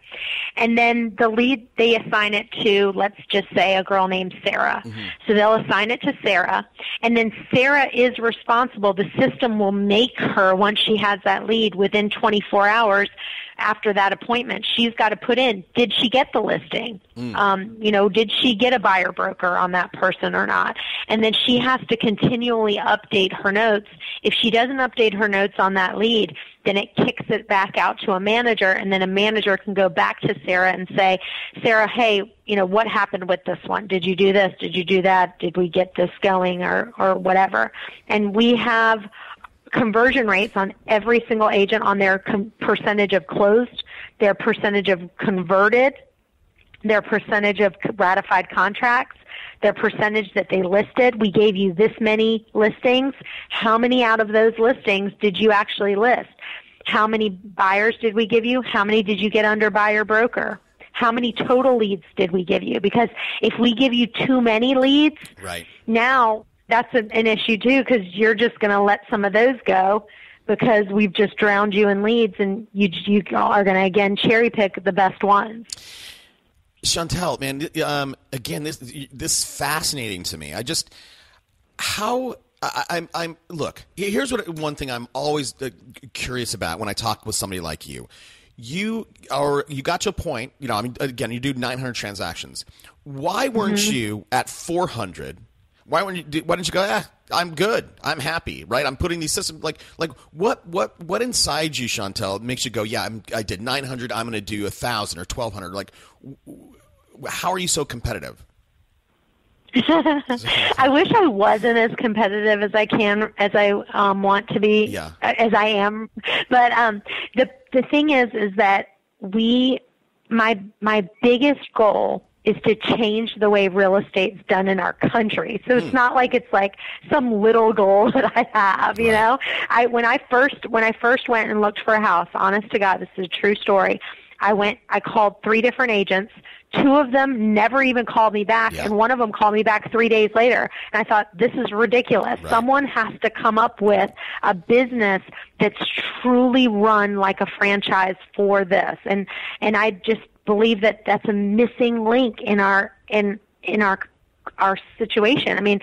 And then the lead, they assign it to, let's just say, a girl named Sarah. Mm-hmm. So they'll assign it to Sarah, and then Sarah is responsible. The system will make her, once she has that lead, within twenty-four hours, after that appointment, she's got to put in, did she get the listing? Mm. Um, you know, did she get a buyer broker on that person or not? And then she has to continually update her notes. If she doesn't update her notes on that lead, then it kicks it back out to a manager, and then a manager can go back to Sarah and say, Sarah, hey, you know, what happened with this one? Did you do this? Did you do that? Did we get this going or, or whatever? And we have conversion rates on every single agent on their com- percentage of closed, their percentage of converted, their percentage of ratified contracts, their percentage that they listed. We gave you this many listings. How many out of those listings did you actually list? How many buyers did we give you? How many did you get under buyer broker? How many total leads did we give you? Because if we give you too many leads, right. now that's an issue, too, because you're just going to let some of those go because we've just drowned you in leads, and you you are going to, again, cherry pick the best ones. Chantel, man, um, again, this this is fascinating to me. I just – how I, I'm, I'm – look, here's what one thing I'm always curious about when I talk with somebody like you. You are you got to a point, you know, I mean, again, you do nine hundred transactions. Why weren't mm-hmm. you at four hundred – Why, when you, why didn't you go, ah, I'm good. I'm happy, right? I'm putting these systems like like what what what inside you, Chantel, makes you go, yeah, I'm, I did nine hundred. I'm going to do one thousand or twelve hundred. Like, how are you so competitive? I wish I wasn't as competitive as I can, as I um, want to be, yeah. as I am. But um, the the thing is, is that we, my my biggest goal is to change the way real estate's done in our country. So it's not like it's like some little goal that I have, you know. I when I first when I first went and looked for a house, honest to God, this is a true story. I went, I called three different agents. Two of them never even called me back, yeah. and one of them called me back three days later. And I thought, this is ridiculous. Right. Someone has to come up with a business that's truly run like a franchise for this. And and I just believe that that's a missing link in our in in our our situation. I mean,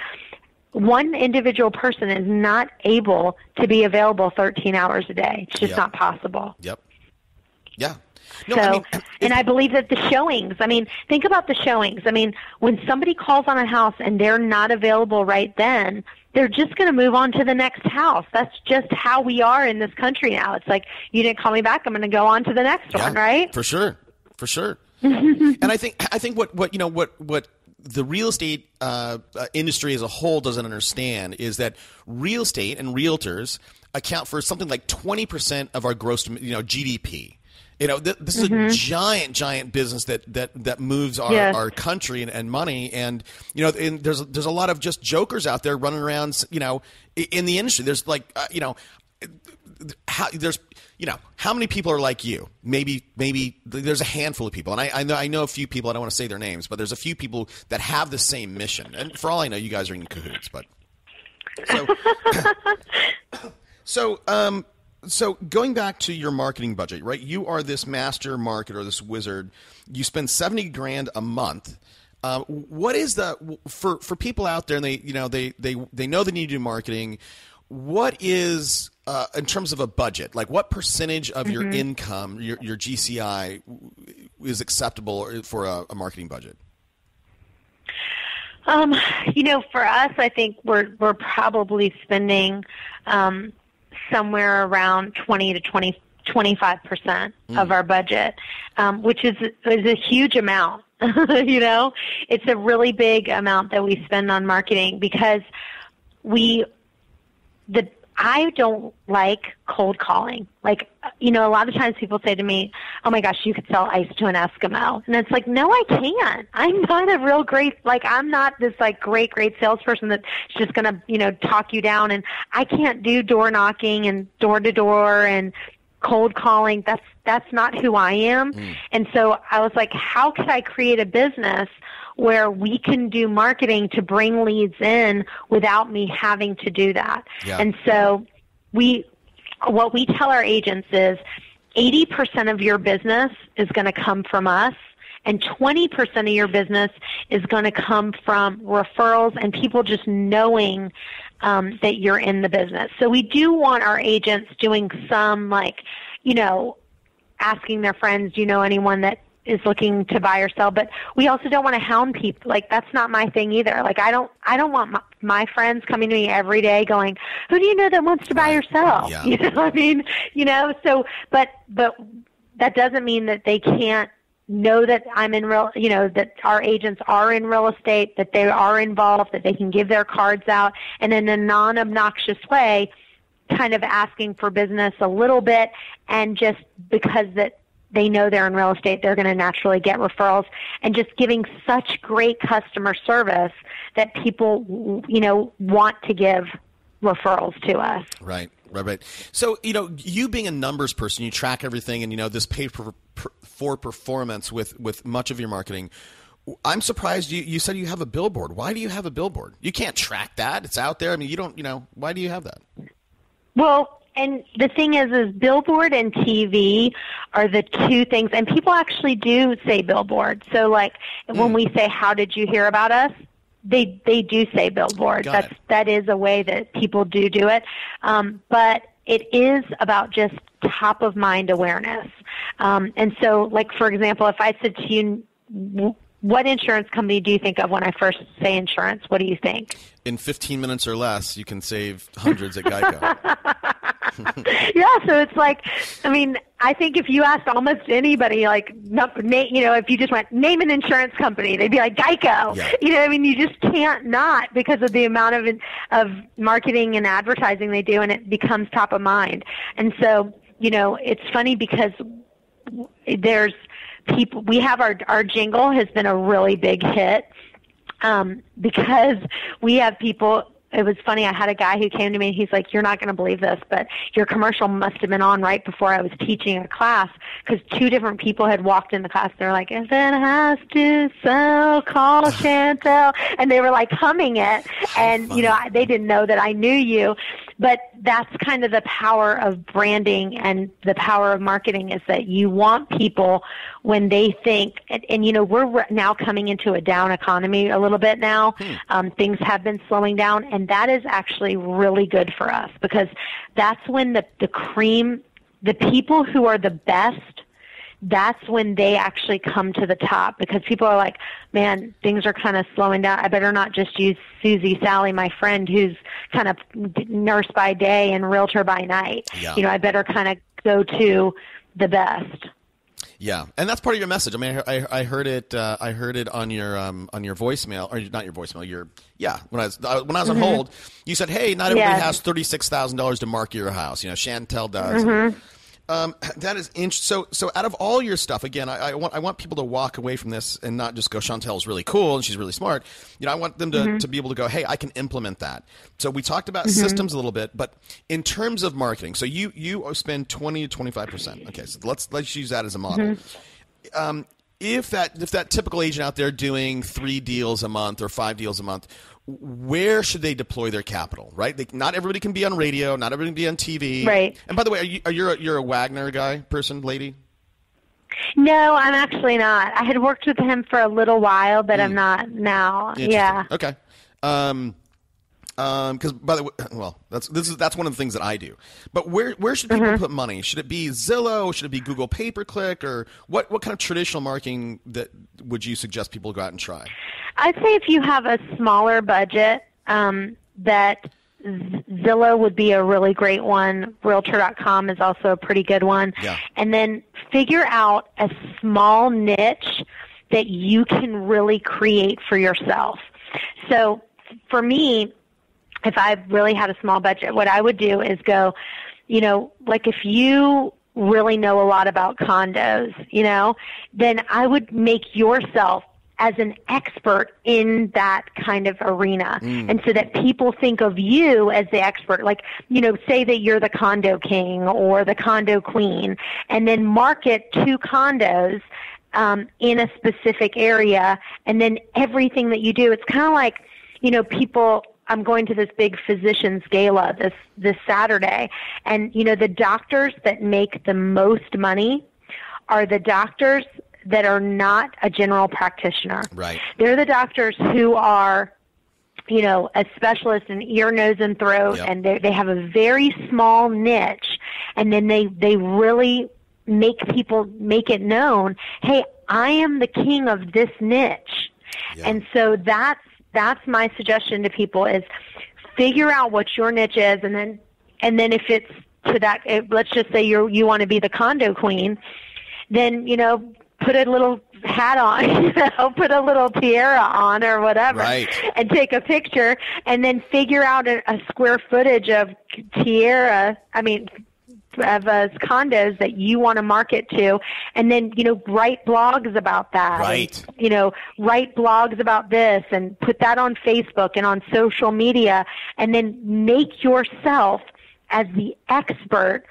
one individual person is not able to be available thirteen hours a day. It's just yep. not possible. Yep. Yeah. No, so, I mean, and I believe that the showings, I mean, think about the showings. I mean, when somebody calls on a house and they're not available right then, they're just going to move on to the next house. That's just how we are in this country now. It's like, you didn't call me back, I'm going to go on to the next yeah, one, right? For sure. For sure. And I think, I think what, what, you know, what, what, the real estate uh, industry as a whole doesn't understand is that real estate and realtors account for something like twenty percent of our gross, you know, G D P. You know, th- this is mm-hmm. a giant, giant business that that that moves our, yes. our country and, and money. And, you know, and there's there's a lot of just jokers out there running around, you know, in the industry. There's like, uh, you know, how there's, you know, how many people are like you? Maybe maybe there's a handful of people. And I, I know I know a few people. I don't want to say their names, but there's a few people that have the same mission. And for all I know, you guys are in cahoots. But so, so um. So going back to your marketing budget, right? You are this master marketer, this wizard. You spend seventy grand a month. Uh, what is the for for people out there? And they you know they they they know they need to do marketing. What is uh, in terms of a budget? Like what percentage of mm-hmm. your income, your your G C I, is acceptable for a, a marketing budget? Um, you know, for us, I think we're we're probably spending. Um, somewhere around twenty to twenty, twenty-five percent mm. of our budget, um, which is, is a huge amount. You know, it's a really big amount that we spend on marketing because we, the, I don't like cold calling. Like, you know, a lot of times people say to me, oh my gosh, you could sell ice to an Eskimo. And it's like, no, I can't. I'm not a real great, like, I'm not this like great, great salesperson that's just going to, you know, talk you down. And I can't do door knocking and door to door and cold calling. That's, that's not who I am. Mm. And so I was like, how could I create a business where we can do marketing to bring leads in without me having to do that? Yeah. And so we, what we tell our agents is eighty percent of your business is going to come from us and twenty percent of your business is going to come from referrals and people just knowing um, that you're in the business. So we do want our agents doing some like, you know, asking their friends, do you know anyone that is looking to buy or sell, but we also don't want to hound people. Like that's not my thing either. Like I don't, I don't want my, my friends coming to me every day going, who do you know that wants to buy or sell? Yeah. You know what I mean? You know, so, but, but that doesn't mean that they can't know that I'm in real, you know, that our agents are in real estate, that they are involved, that they can give their cards out and in a non-obnoxious way, kind of asking for business a little bit. And just because that, they know they're in real estate, they're going to naturally get referrals, and just giving such great customer service that people, you know, want to give referrals to us. Right, right, right. So, you know, you being a numbers person, you track everything and, you know, this pay for, for performance with, with much of your marketing. I'm surprised you, you said you have a billboard. Why do you have a billboard? You can't track that. It's out there. I mean, you don't, you know, why do you have that? Well, and the thing is, is billboard and T V are the two things. And people actually do say billboard. So, like, mm. when we say, how did you hear about us? They they do say billboard. Got That's, it. That is a way that people do do it. Um, but it is about just top-of-mind awareness. Um, and so, like, for example, if I said to you, what insurance company do you think of when I first say insurance? What do you think? In fifteen minutes or less, you can save hundreds at Geico. Yeah, so it's like, I mean, I think if you asked almost anybody, like, you know, if you just went, name an insurance company, they'd be like, Geico. Yeah. You know, I mean, you just can't not, because of the amount of of marketing and advertising they do, and it becomes top of mind. And so, you know, it's funny because there's people, we have our, our jingle has been a really big hit um, because we have people. It was funny. I had a guy who came to me and he's like, you're not going to believe this, but your commercial must have been on right before I was teaching a class, because two different people had walked in the class. They were like, if it has to sell, call Chantel. And they were like humming it. And, you know, I, they didn't know that I knew you. But that's kind of the power of branding and the power of marketing, is that you want people, when they think, and, and you know, we're now coming into a down economy a little bit now. Hmm. Um, things have been slowing down, and that is actually really good for us, because that's when the, the cream, the people who are the best, that's when they actually come to the top, because people are like, man, things are kind of slowing down. I better not just use Susie Sally, my friend, who's kind of nurse by day and realtor by night. Yeah. You know, I better kind of go to the best. Yeah, and that's part of your message. I mean, I, I heard it. Uh, I heard it on your um, on your voicemail, or not your voicemail. Your yeah. When I was when I was on mm-hmm. hold, you said, "Hey, not everybody yes. has thirty-six thousand dollars to market your house." You know, Chantel does. Mm-hmm. Um, that is interesting. So, so out of all your stuff, again, I, I want I want people to walk away from this and not just go, Chantel's really cool and she's really smart. You know, I want them to, mm-hmm. to be able to go, hey, I can implement that. So we talked about mm-hmm. systems a little bit, but in terms of marketing, so you you spend twenty to twenty-five percent. Okay, so let's let's use that as a model. Mm-hmm. Um, if that if that typical agent out there doing three deals a month or five deals a month, where should they deploy their capital, right? They, not everybody can be on radio. Not everybody can be on T V. Right. And by the way, are you are you a, you're a Wagner guy, person, lady? No, I'm actually not. I had worked with him for a little while, but mm. I'm not now. Yeah. Okay. Um. Um. Because by the way, well, that's this is that's one of the things that I do. But where where should people mm-hmm. put money? Should it be Zillow? Should it be Google Pay Per Click? Or what what kind of traditional marketing that would you suggest people go out and try? I'd say if you have a smaller budget, um, that Zillow would be a really great one. Realtor dot com is also a pretty good one. Yeah. And then figure out a small niche that you can really create for yourself. So for me, if I really had a small budget, what I would do is go, you know, like if you really know a lot about condos, you know, then I would make yourself as an expert in that kind of arena. Mm. And so that people think of you as the expert, like, you know, say that you're the condo king or the condo queen, and then market two condos um, in a specific area. And then everything that you do, it's kind of like, you know, people, I'm going to this big physicians gala this, this Saturday. And, you know, the doctors that make the most money are the doctors that are not a general practitioner. Right. They're the doctors who are, you know, a specialist in ear, nose, and throat, yep. and they they have a very small niche, and then they, they really make people make it known, hey, I am the king of this niche. Yep. And so that's that's my suggestion to people, is figure out what your niche is, and then and then if it's to that, if, let's just say you you want to be the condo queen, then, you know, put a little hat on, you know, put a little tiara on or whatever, right. and take a picture, and then figure out a, a square footage of tiara, I mean, of uh, condos that you want to market to, and then, you know, write blogs about that. Right. And, you know, write blogs about this and put that on Facebook and on social media, and then make yourself as the expert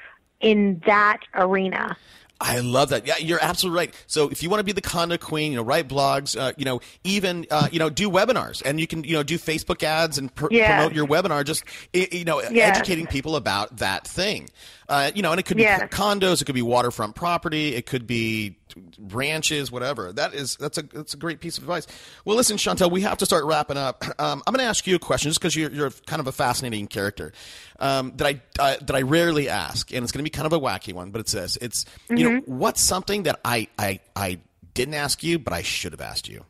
in that arena. I love that. Yeah, you're absolutely right. So if you want to be the condo queen, you know, write blogs, uh, you know, even, uh, you know, do webinars, and you can, you know, do Facebook ads and pr- yeah. promote your webinar, just, you know, yeah. educating people about that thing. Uh, you know, and it could be yeah. condos, it could be waterfront property, it could be ranches, whatever. That is, that's a, that's a great piece of advice. Well, listen, Chantel, we have to start wrapping up. Um, I'm going to ask you a question, just because you're, you're kind of a fascinating character, um, that I uh, that I rarely ask, and it's going to be kind of a wacky one, but it's this: it's mm-hmm. you know, what's something that I I I didn't ask you, but I should have asked you?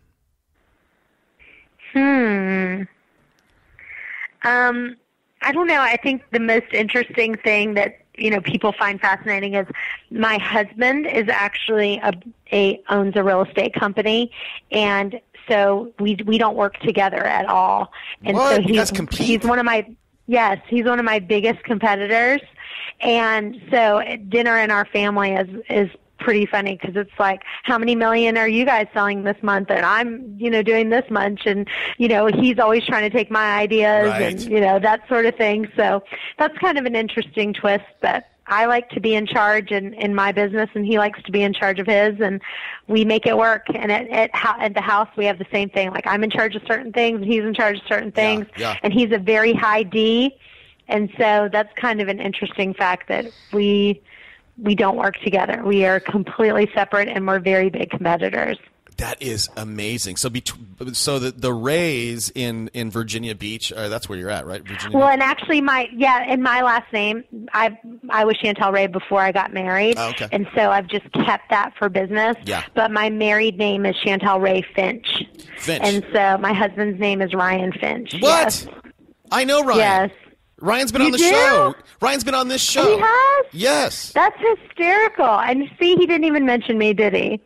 Um, I don't know. I think the most interesting thing that, you know, people find fascinating is my husband is actually a, a owns a real estate company, and so we we don't work together at all. And what? So he's, you guys compete? he's one of my yes, he's one of my biggest competitors. And so dinner in our family is is pretty funny, because it's like, how many million are you guys selling this month? And I'm, you know, doing this much, and, you know, he's always trying to take my ideas, right, and, you know, that sort of thing. So that's kind of an interesting twist, but I like to be in charge in, in my business, and he likes to be in charge of his, and we make it work. And at, at, at the house, we have the same thing. Like, I'm in charge of certain things, and he's in charge of certain things, yeah, yeah. and he's a very high D. And so that's kind of an interesting fact that we we don't work together. We are completely separate, and we're very big competitors. That is amazing. So, be, so the, the Rays in, in Virginia Beach, uh, that's where you're at, right? Virginia well, Beach? And actually my, yeah, and my last name, I I was Chantel Ray before I got married. Oh, okay. And so I've just kept that for business. Yeah. But my married name is Chantel Ray Finch. Finch. And so my husband's name is Ryan Finch. What? Yes. I know Ryan. Yes. Ryan's been you on the do? show. Ryan's been on this show. He has? Yes. That's hysterical. And see, he didn't even mention me, did he?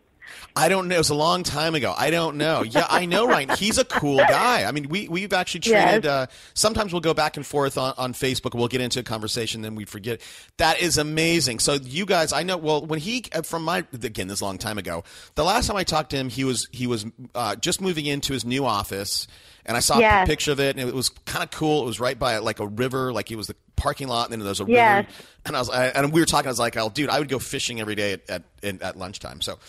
I don't know. It was a long time ago. I don't know. Yeah, I know Ryan. He's a cool guy. I mean, we, we've actually traded. Yes. Uh, sometimes we'll go back and forth on, on Facebook. We'll get into a conversation, then we forget. That is amazing. So you guys, I know. Well, when he, from my, again, this is a long time ago, the last time I talked to him, he was, he was uh, just moving into his new office. And I saw yes. a picture of it, and it was kind of cool. It was right by like a river, like it was the parking lot, and then there was a yes. river. And I was, I, and we were talking. I was like, "Oh, dude, I would go fishing every day at at, at lunchtime." So,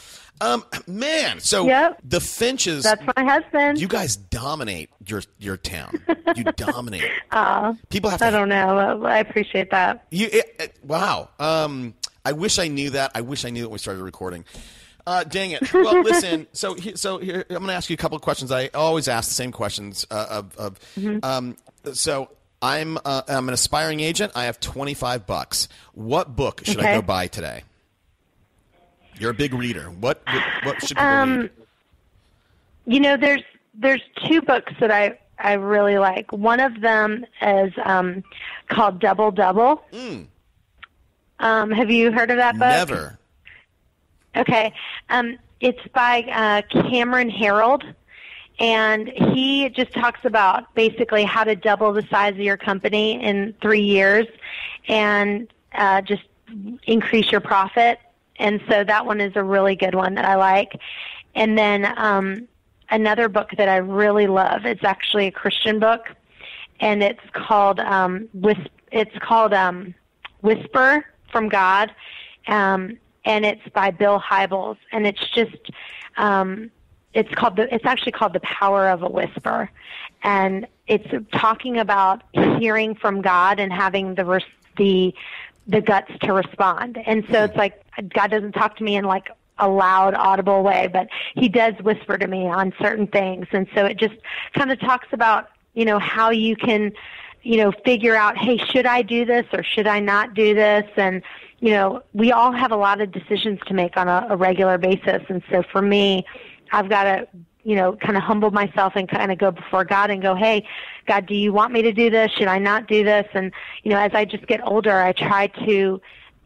um, man, so yep. the Finches. That's my husband. You guys dominate your your town. You dominate. uh, People have. To I don't know. I appreciate that. You it, it, wow. Um, I wish I knew that. I wish I knew that when we started recording. Uh, dang it. Well, listen, so so here, I'm going to ask you a couple of questions. I always ask the same questions. Uh, of, of mm-hmm. um, So I'm uh, I'm an aspiring agent. I have twenty-five bucks. What book should okay. I go buy today? You're a big reader. What what should people um, read? You know, there's, there's two books that I, I really like. One of them is um, called Double Double. Mm. Um, have you heard of that book? Never. Okay. Um, it's by uh, Cameron Herold, and he just talks about basically how to double the size of your company in three years and uh, just increase your profit. And so that one is a really good one that I like. And then um, another book that I really love, it's actually a Christian book, and it's called um, Whisp- it's called um, Whisper from God. Um And it's by Bill Hybels, and it's just, um, it's called the, it's actually called The Power of a Whisper, and it's talking about hearing from God and having the res- the the guts to respond. And so it's like God doesn't talk to me in like a loud, audible way, but He does whisper to me on certain things. And so it just kind of talks about, you know, how you can, you know, figure out, hey, should I do this or should I not do this? And you know, we all have a lot of decisions to make on a, a regular basis. And so for me, I've got to, you know, kind of humble myself and kind of go before God and go, hey, God, do you want me to do this? Should I not do this? And, you know, as I just get older, I try to,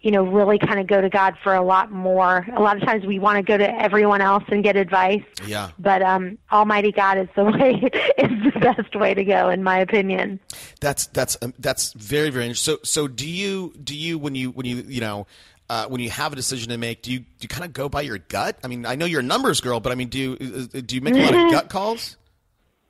you know, really kind of go to God for a lot more. A lot of times we want to go to everyone else and get advice. Yeah. But um, Almighty God is the way is the best way to go, in my opinion. That's that's um, that's very very interesting. So so do you do you when you when you you know uh, when you have a decision to make, do you do you kind of go by your gut? I mean, I know you're a numbers girl, but I mean, do you do you make a lot of gut calls?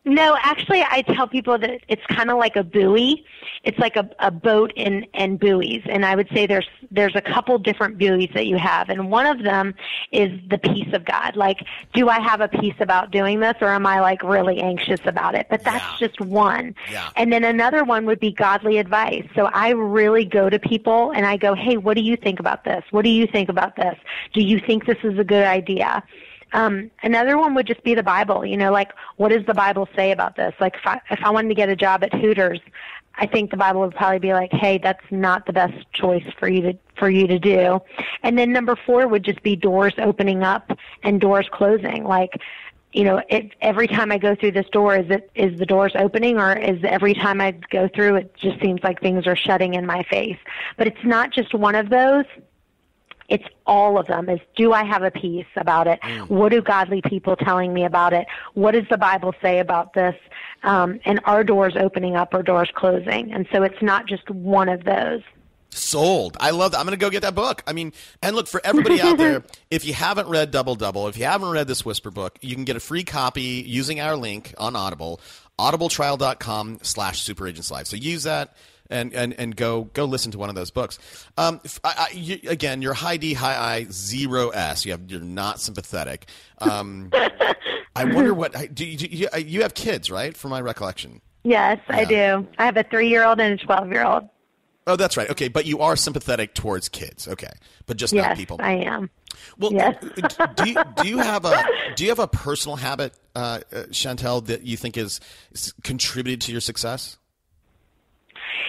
No, actually, I tell people that it's kind of like a buoy. It's like a, a boat and, and buoys. And I would say there's there's a couple different buoys that you have. And one of them is the peace of God. Like, do I have a peace about doing this, or am I, like, really anxious about it? But that's yeah. just one. Yeah. And then another one would be godly advice. So I really go to people and I go, hey, what do you think about this? What do you think about this? Do you think this is a good idea? Um, another one would just be the Bible, you know, like, what does the Bible say about this? Like, if I, if I wanted to get a job at Hooters, I think the Bible would probably be like, hey, that's not the best choice for you to, for you to do. And then number four would just be doors opening up and doors closing. Like, you know, it, every time I go through this door, is it is the doors opening, or is every time I go through, it just seems like things are shutting in my face? But it's not just one of those. It's all of them. Is do I have a peace about it? Mm. What are godly people telling me about it? What does the Bible say about this? Um, and are doors opening up or doors closing? And so it's not just one of those. Sold. I love that. I'm going to go get that book. I mean, and look, for everybody out there, if you haven't read Double Double, if you haven't read this Whisper book, you can get a free copy using our link on Audible, audible trial dot com slash Super Agents Live. So use that and, and, and go go listen to one of those books. Um, if I, I, you, again, you're high D, high I, zero S. You have, you're not sympathetic. Um, I wonder what – do you, do you, you have kids, right, from my recollection? Yes, yeah. I do. I have a three-year-old and a twelve-year-old. Oh, that's right. Okay, but you are sympathetic towards kids, okay, but just yes, not people. Yes, I am. Well, yes. do you, do you have a do you have a personal habit, uh, Chantel, that you think is, is contributed to your success?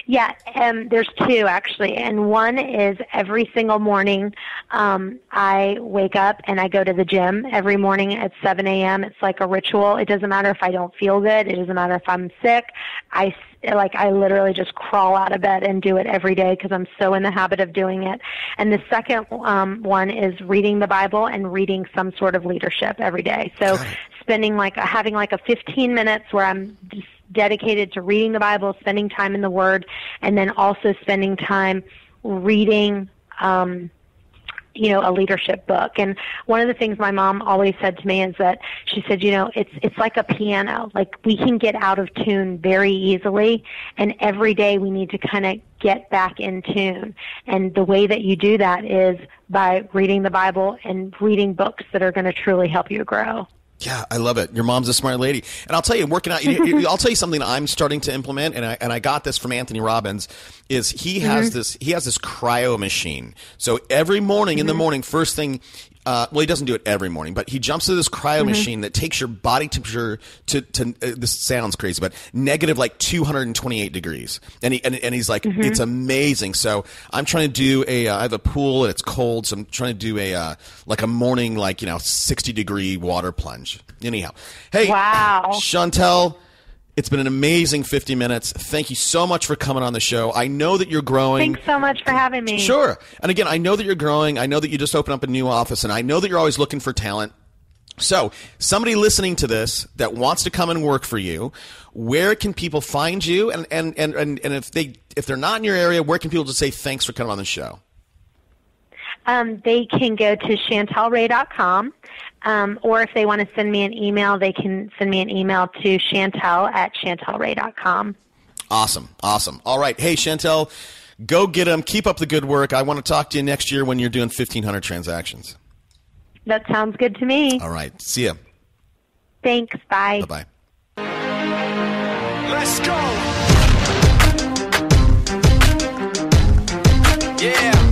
Yeah, um, there's two actually, and one is every single morning um, I wake up and I go to the gym every morning at seven a m It's like a ritual. It doesn't matter if I don't feel good. It doesn't matter if I'm sick. I like I literally just crawl out of bed and do it every day because I'm so in the habit of doing it. And the second um, one is reading the Bible and reading some sort of leadership every day. So spending like having like a fifteen minutes where I'm just dedicated to reading the Bible, spending time in the Word, and then also spending time reading, um, you know, a leadership book. And one of the things my mom always said to me is that she said, you know, it's it's like a piano. Like we can get out of tune very easily, and every day we need to kind of get back in tune. And the way that you do that is by reading the Bible and reading books that are going to truly help you grow. Yeah, I love it. Your mom's a smart lady. And I'll tell you, working out, I'll tell you something that I'm starting to implement, and I, and I got this from Anthony Robbins, is he has mm-hmm. this he has this cryo machine. So every morning mm-hmm. in the morning, first thing, uh, well, he doesn't do it every morning, but he jumps to this cryo mm-hmm. machine that takes your body temperature to, to uh, this sounds crazy, but negative like two hundred twenty-eight degrees. And he and, and he's like, mm-hmm. it's amazing. So I'm trying to do a, uh, I have a pool and it's cold, so I'm trying to do a, uh, like a morning, like, you know, sixty degree water plunge. Anyhow, hey, wow. Chantel, it's been an amazing fifty minutes. Thank you so much for coming on the show. I know that you're growing. Thanks so much for having me. Sure. And again, I know that you're growing. I know that you just opened up a new office, and I know that you're always looking for talent. So somebody listening to this that wants to come and work for you, where can people find you? And, and, and, and, and if, they, if they're not in your area, where can people just say thanks for coming on the show? Um, they can go to Chantel Ray dot com, um, or if they want to send me an email, they can send me an email to Chantel at Chantel Ray dot com. Awesome. Awesome. All right. Hey, Chantel, go get them. Keep up the good work. I want to talk to you next year when you're doing fifteen hundred transactions. That sounds good to me. All right. See ya. Thanks. Bye. Bye-bye. Let's go. Yeah.